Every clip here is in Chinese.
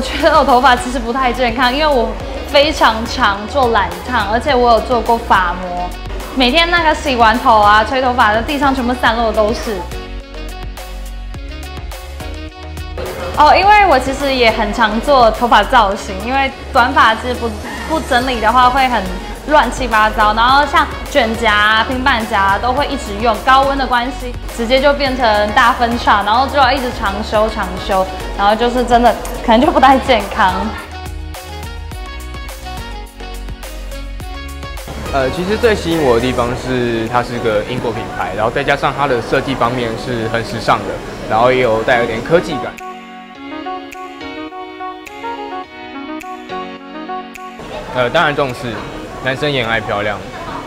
我觉得我头发其实不太健康，因为我非常常做染烫，而且我有做过发膜，每天那个洗完头啊、吹头发的地上全部散落的都是。 哦，因为我其实也很常做头发造型，因为短发其实不整理的话会很乱七八糟，然后像卷夹、平板夹都会一直用，高温的关系直接就变成大分叉，然后就要一直长修，然后就是真的可能就不太健康。其实最吸引我的地方是它是个英国品牌，然后再加上它的设计方面是很时尚的，然后也有带有点科技感。 当然重视，男生也很爱漂亮，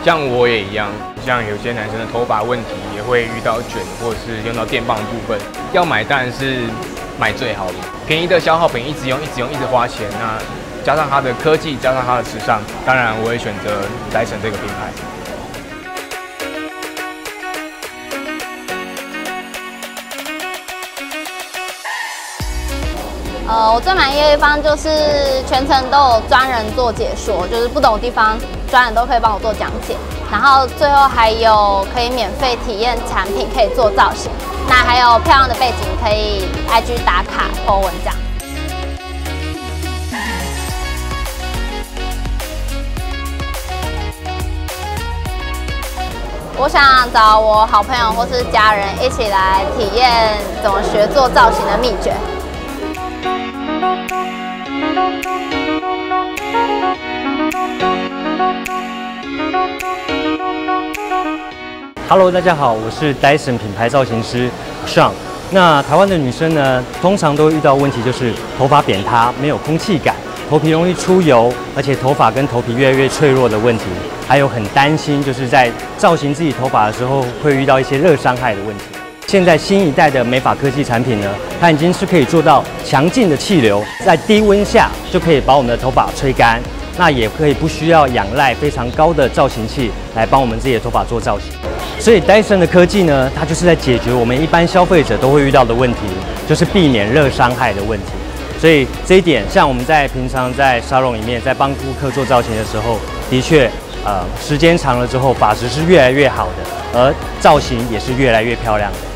像我也一样。像有些男生的头发问题也会遇到卷，或者是用到电棒的部分。要买当然是买最好的，便宜的消耗品一直用，一直花钱。那加上它的科技，加上它的时尚，当然我会选择Dyson这个品牌。我最满意的地方就是全程都有专人做解说，就是不懂的地方专人都可以帮我做讲解，然后最后还有可以免费体验产品，可以做造型，那还有漂亮的背景可以 IG 打卡 po 文这样。我想找我好朋友或是家人一起来体验怎么学做造型的秘诀。 Hello， 大家好，我是 Dyson 品牌造型师 Sean。那台湾的女生呢，通常都遇到问题就是头发扁塌、没有空气感、头皮容易出油，而且头发跟头皮越来越脆弱的问题，还有很担心就是在造型自己头发的时候会遇到一些热伤害的问题。 现在新一代的美发科技产品呢，它已经是可以做到强劲的气流，在低温下就可以把我们的头发吹干，那也可以不需要仰赖非常高的造型器来帮我们自己的头发做造型。所以 Dyson 的科技呢，它就是在解决我们一般消费者都会遇到的问题，就是避免热伤害的问题。所以这一点，像我们在平常在沙龙里面，在帮顾客做造型的时候，的确，时间长了之后，发质是越来越好的，而造型也是越来越漂亮的。